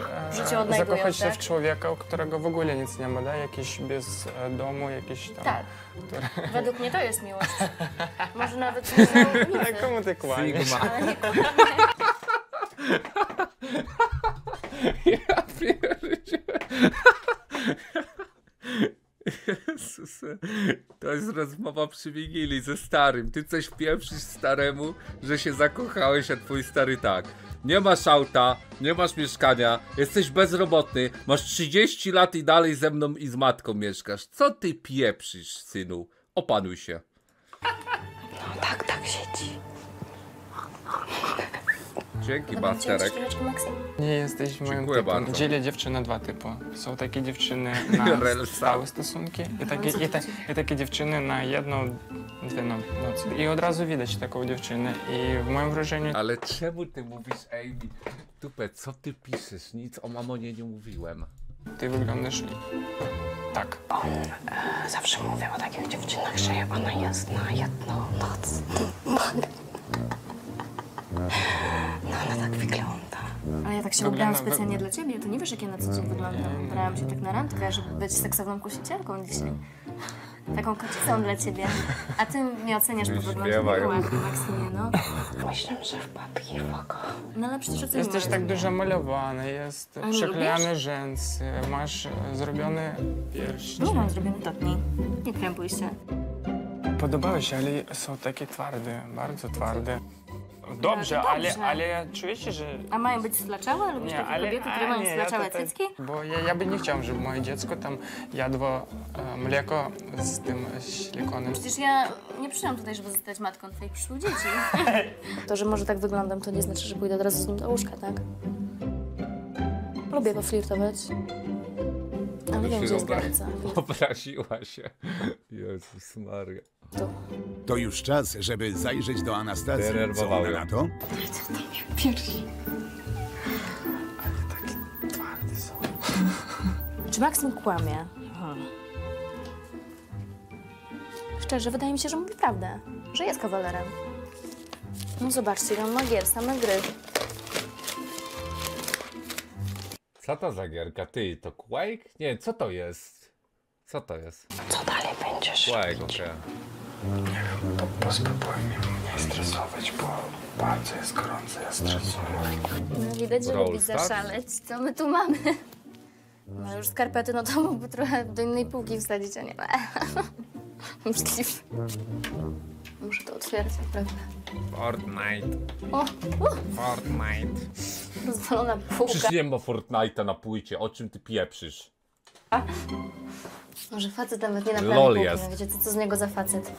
zakochać się w człowieka, u którego w ogóle nic nie ma, da? Jakiś bez domu, jakiś tam... Tak. Który... Według mnie to jest miłość. Może nawet... A komu ty kłamiesz? Sigma. Ja pierdzie. Jezus, to jest rozmowa przy Wigilii ze starym. Ty coś pieprzysz staremu, że się zakochałeś, a twój stary tak. Nie masz auta, nie masz mieszkania, jesteś bezrobotny, masz 30 lat i dalej ze mną i z matką mieszkasz. Co ty pieprzysz, synu? Opanuj się. No tak, tak siedzi. Dzięki, Basterek. Nie jesteś moim typem. Dzielę dziewczyny na dwa typy. Są takie dziewczyny na stałe stosunki i takie dziewczyny na jedną, dwie noc. I od razu widać taką dziewczynę i w moim wrażeniu... Ale czemu ty mówisz, Amy? Tupę, co ty piszesz? Nic o mamonie nie mówiłem. Ty wyglądasz... Tak. On zawsze mówi o takich dziewczynach, że ona jest na jedną noc. No ona tak wygląda. Ale ja tak się ubrałam specjalnie dla ciebie, to nie wiesz jak ja na co dzień wyglądam. Ubrałam się tak na randkę, żeby być seksowną kusicielką dzisiaj. Taką kocicą dla ciebie. A ty mnie oceniasz po wyglądzie Maksymie, no. Myślę, że wpadł jej w oko. No ale przecież ty jesteś tak dużo malowana, jest przeklejane rzęsy, masz zrobione pierścienie. Nie mam zrobione totni. Nie krępuj się. Podobały się, ale są takie twarde, bardzo twarde. Dobrze, ale czuję się, że... A mają być sflaczałe? Lubisz takie kobiety, które mają sflaczałe cycki? Bo ja by nie chciałam, żeby moje dziecko tam jadło mleko z tym silikonem. Przecież ja nie przyszłam tutaj, żeby zostać matką twoich przyszłych dzieci. To, że może tak wyglądam, to nie znaczy, że pójdę od razu z nim do łóżka, tak? Lubię go flirtować. Ale wiem, gdzie jest granica. Obraziła się. Jezus Maria. To już czas, żeby zajrzeć do Anastazji. Co ona na to? Co to nie piersi? Ale takie twarde są. Czy Maksym kłamie? Szczerze, wydaje mi się, że mówi prawdę. Że jest kawalerem. No zobaczcie, on ma gier, same gry. Co to za gierka? Ty, to Quake? Nie, co to jest? Co to jest? Co dalej będziesz robić? To pospokojnie, nie stresować, bo bardzo jest gorąco, ja stresuję. No, widać, że lubi zaszaleć. Co my tu mamy? No już skarpety, no to mógłby trochę do innej półki wsadzić, a nie ma. Muszę to otwierać, prawda? Fortnite. Fortnite. Rozwalona półka. Przecież nie ma Fortnite'a na płycie, o czym ty pieprzysz? A? Może facet nawet nie naprawdę półki, no wiecie, co z niego za facet?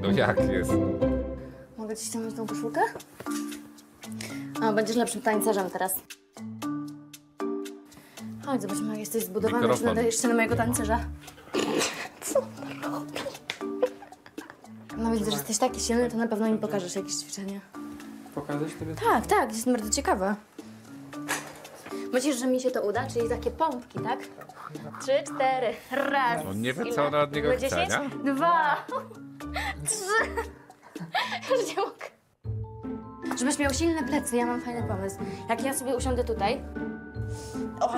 No jak jest? Mogę ci ściągnąć tą koszulkę? A, będziesz lepszym tańcerzem teraz. Chodź, zobaczmy, jak jesteś zbudowany. Mikrofon. Czy nadajesz się na mojego tańcerza? Co on robi? No widzę, że jesteś taki silny, to na pewno mi pokażesz jakieś ćwiczenia. Pokazać tobie? Tak, tak, jestem bardzo ciekawa. Myślisz, że mi się to uda? Czyli takie pompki, tak? 3, 4, raz. No nie wiem, co ona od niego chce, nie? 2, 3. Już nie mogę. Żebyś miał silne plecy, ja mam fajny pomysł. Jak ja sobie usiądę tutaj... O.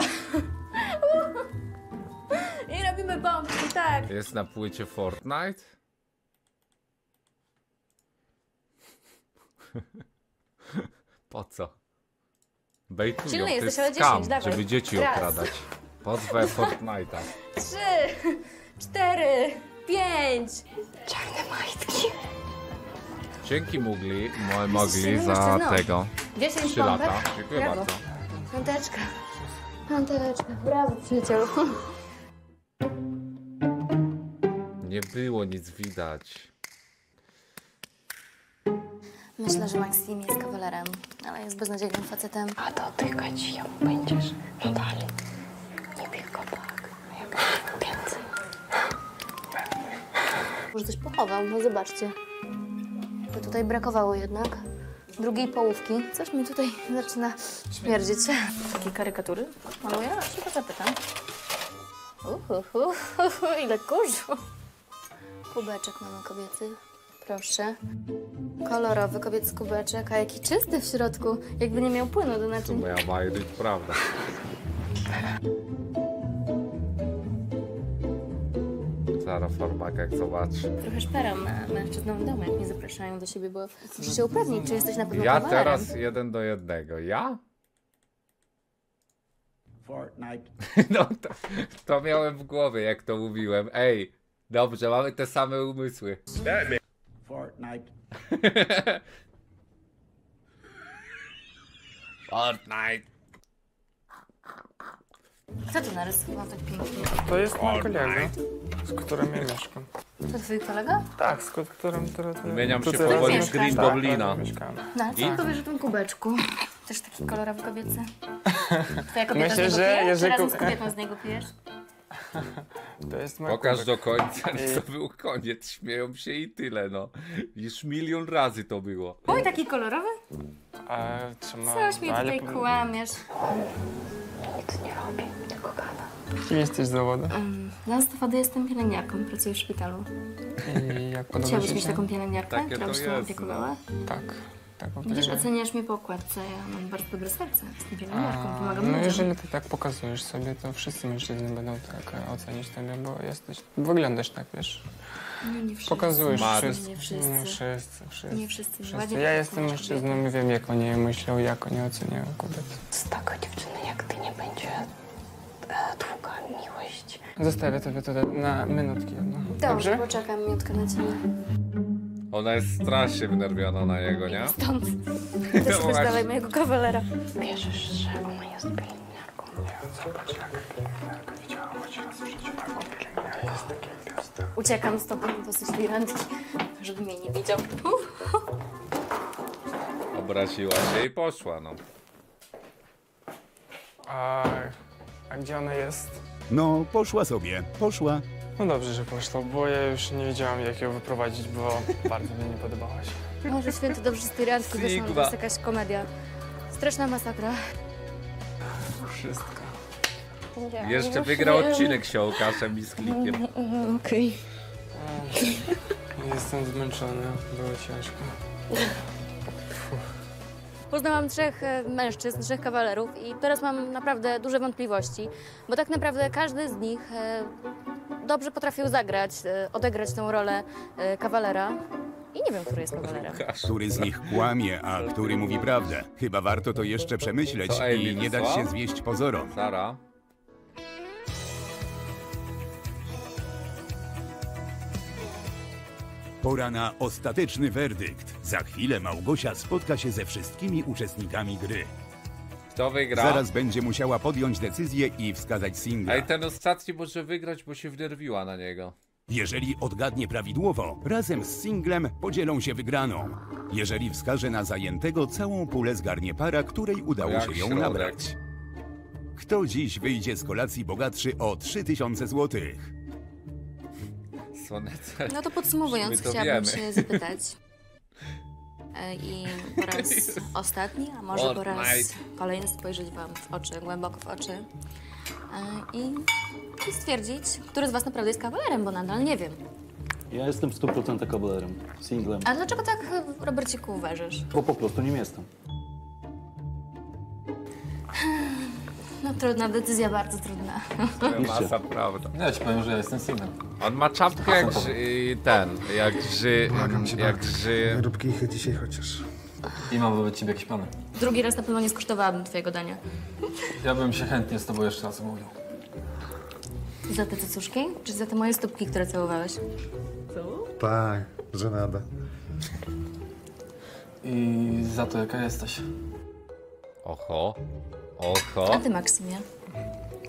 I robimy bombki, tak. Jest na płycie Fortnite. Po co? Bejtują. Silny jesteś, ale 10, dawaj. Żeby dzieci okradać. Pozwę Fortnite'a. 3, 4, 5. Czarne majtki. Dzięki mogli za tego. 10 pompek. Lata. Dziękuję bardzo. Piąteczka. Piąteczka. Brawo, przyjacielu. Nie było nic widać. Myślę, że Maksym jest kawalerem, ale jest beznadziejnym facetem. A dotykać ją będziesz nadal. Nie tylko tak, a ja będę więcej. Może coś pochował, bo zobaczcie. To tutaj brakowało jednak drugiej połówki. Coś mi tutaj zaczyna śmierdzić. Takie karykatury maluję? Ja się to zapytam. Ile kurzu. Kubeczek mamy kobiecy. Proszę. Kolorowy kobiecy kubeczek, a jaki czysty w środku. Jakby nie miał płynu do naczyń. To moja bajryć, prawda. Stara forma, jak zobaczy. Trochę szperam na mężczyzną w domu, jak mnie zapraszają do siebie, bo muszę się upewnić, czy jesteś na pewno kawalerem. Ja teraz 1 do 1. Ja? Fortnite. No to miałem w głowie, jak to mówiłem. Ej, dobrze, mamy te same umysły. Fortnite. Fortnite. Co tu narysował tak pięknie? To jest mój kolega, z którym ja mieszkam. To twój kolega? Tak, z którym teraz mieszkam. Zmieniam się powoli z Green Goblina. No, co mi powiesz o tym kubeczku? Też taki kolorowy kobiecy. Twoja kobieta myślę, z niego pije? Czy razem z kobietą z niego pijesz? To jest pokaż do końca, to był koniec. Śmieją się i tyle, no. Już milion razy to było. Oj, taki kolorowy? Coś mi tutaj kłamiesz. Nic nie robię, tylko gada. Kim jesteś z zawodu? Z zawodu jestem pielęgniarką, pracuję w szpitalu. I jak podoba chciałabyś mieć taką pielęgniarkę, która byś się opiekowała? Tak. Widzisz, oceniasz mnie po okładce, ja mam bardzo dobre serce, jestem pielęgniarką, pomagam ludziom. No jeżeli ty tak pokazujesz sobie, to wszyscy mężczyźni będą tak ocenić tobie, bo jesteś, wyglądasz tak, wiesz. No nie wszyscy. Pokazujesz wszystko. Nie wszyscy. Ja jestem mężczyzną i wiem, jak oni myślą, jak oni oceniają kobiet. Z taką dziewczyną jak ty nie będzie długa miłość. Zostawię tobie tutaj na minutkę jedną. Dobrze, poczekam minutkę na ciebie. Ona jest strasznie wnerwiona na jego, nie? Stąd. Też no dawaj mojego kawalera. Wierzysz, że ona jest pielęgniarką? Nie, zobacz, jak pielęgniarka widziała choć raz w życiu taką pielęgniarkę z takiej gwiazdy. Uciekam z tobą dosyć lirantki, żeby mnie nie widział. Obraziła się i poszła, no. A gdzie ona jest? No, poszła sobie, poszła. No dobrze, że poszło, bo ja już nie wiedziałam, jak ją wyprowadzić, bo bardzo mi nie podobałaś. Może święty dobrze z tej randki wyszła, to jest jakaś komedia. Straszna masakra. Wszystko. Ja jeszcze wygra odcinek się Łukaszem i z klikiem. Okej. Jestem zmęczony, było ciężko. Poznałam trzech mężczyzn, trzech kawalerów i teraz mam naprawdę duże wątpliwości, bo tak naprawdę każdy z nich dobrze potrafił zagrać, odegrać tę rolę kawalera. I nie wiem, który jest kawalerem. Który z nich kłamie, a który mówi prawdę. Chyba warto to jeszcze przemyśleć i nie dać się zwieść pozorom. Sara. Pora na ostateczny werdykt. Za chwilę Małgosia spotka się ze wszystkimi uczestnikami gry. Kto wygra? Zaraz będzie musiała podjąć decyzję i wskazać singla. Ale ten ostatni może wygrać, bo się wnerwiła na niego. Jeżeli odgadnie prawidłowo, razem z singlem podzielą się wygraną. Jeżeli wskaże na zajętego, całą pulę zgarnie para, której udało się ją nabrać. Kto dziś wyjdzie z kolacji bogatszy o 3000 zł? No to podsumowując, chciałabym się zapytać. I po raz ostatni, a może po raz kolejny spojrzeć wam w oczy, głęboko w oczy. I stwierdzić, który z was naprawdę jest kawalerem, bo nadal nie wiem. Ja jestem 100% kawalerem, singlem. A dlaczego tak, Roberciku, uważasz? Bo po prostu nim jestem. No trudna decyzja, bardzo trudna. To masa prawda. Ja ci powiem, że ja jestem singlem. On ma czapkę jak ten, nie rób kichy dzisiaj chociaż. I mam wobec ciebie jakieś plany. Drugi raz na pewno nie skosztowałabym twojego dania. Ja bym się chętnie z tobą jeszcze raz mówił. Za te cycuszki? Czy za te moje stópki, które całowałeś? Co? Tak, żenada. I za to, jaka jesteś. Oho, oho. A ty, Maksymie?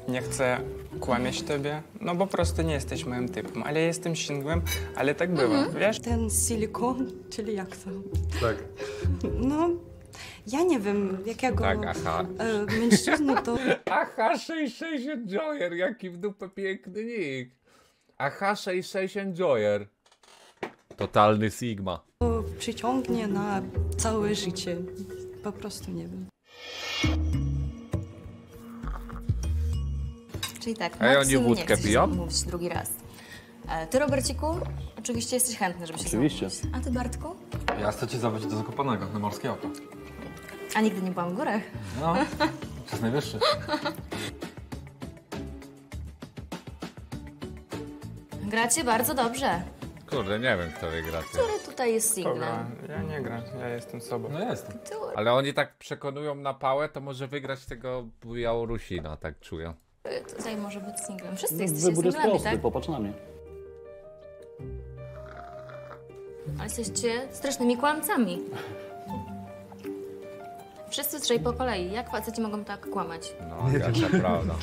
Nie chcę kłamiać tobie, no bo po prostu nie jesteś moim typem, ale jestem singlem, ale tak bywa, wiesz? Ten silikon, czyli jak to? Tak. No, ja nie wiem, jakiego mężczyzny to... Aha, 66 enjoyer, jaki w dupę piękny nick. Aha, 66 enjoyer. Totalny sigma. To przyciągnie na całe życie, po prostu nie wiem. Czyli tak, Maksym nie chce się mówić drugi raz. Ty, Roberciku, oczywiście jesteś chętny, żeby się zamówić. A ty, Bartku? Ja chcę cię zabrać do Zakopanego, na morskie oko. A nigdy nie byłam w górach. No, czas najwyższy. Gracie bardzo dobrze. Kurde, nie wiem, kto wygra. Który tutaj jest singlem? Ja nie gram, ja jestem sobą. No ja jestem. Ale oni tak przekonują na pałę, to może wygrać tego Białorusina, tak czuję. Tutaj może być singlem. Wszyscy jesteście singlami, tak? Wybór jest prosty, popatrz na mnie. Ale jesteście strasznymi kłamcami. Wszyscy trzej po kolei. Jak faceci mogą tak kłamać? No, jaka prawda.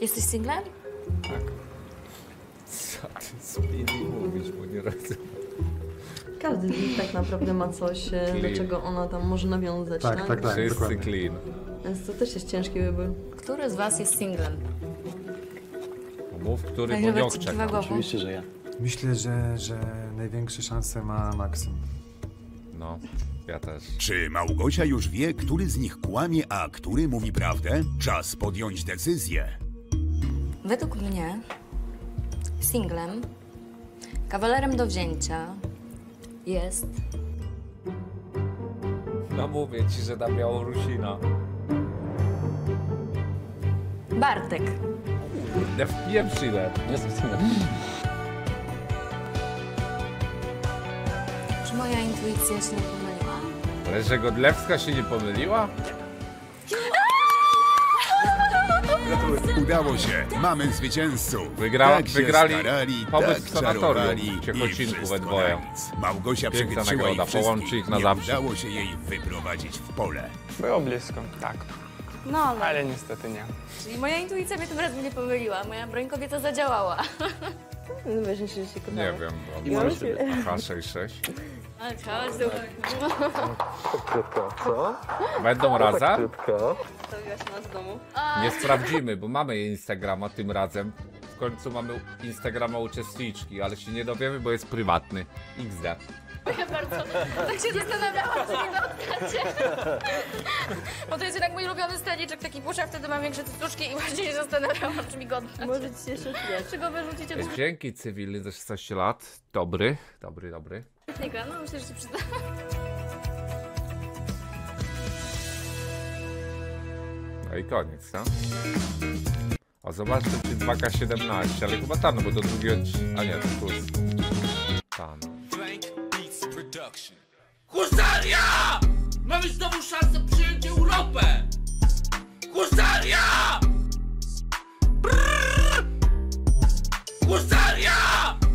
Jesteś singlem? Tak. Co ty sobie mówisz, bo nie rozumiem. Każdy z nich tak naprawdę ma coś, do czego ona tam może nawiązać. Tak, tak, tak. Wszyscy clean. Więc to też jest ciężki wybór. Który z was jest singlem? Mów, który bo oczywiście, że ja. Myślę, że największe szanse ma Maksym. No, ja też. Czy Małgosia już wie, który z nich kłamie, a który mówi prawdę? Czas podjąć decyzję. Według mnie singlem, kawalerem do wzięcia jest... No mówię ci, że da Białorusina. Bartek. Kurde, wpijem przyjdę. Jestem singlem. Czy moja intuicja się nie pomyliła? Ale że Godlewska się nie pomyliła? Udało się. Mamy zwycięzców. Wygrali pomysł sanatorium. Ciechocinku we dwoje. Małgosia przewytrzyła ich wszystkich. Nie udało się jej wyprowadzić w pole. Było blisko, tak. No ale niestety nie. Czyli moja intuicja mnie tym razem nie pomyliła. Moja broń kobieca zadziałała. No właśnie się nie wiem. I może się... Aha, 66. Co? Będą razem? Zostawiła się nas w domu. Nie sprawdzimy, bo mamy jej Instagrama tym razem. W końcu mamy Instagrama uczestniczki, ale się nie dowiemy, bo jest prywatny. XD. Ja bardzo tak się zastanawiałam, czy nie dotkacie. Bo to jest jednak mój ulubiony staniczek, taki puszek, wtedy mam większe cytruszki i właśnie się zastanawiałam, czy mi go oddać. Możecie się śmiać. Czy go wyrzucicie? Dzięki, cywilny za 16 lat. Dobry, dobry, dobry. Technika, no myślę, że się przyda. No i koniec, no. A zobaczmy, czy 2K17, ale chyba tam, no bo do drugiego... A nie, to plus. Tam. Husaria! Mamy znowu szansę przyjąć Europę! Husaria! Husaria!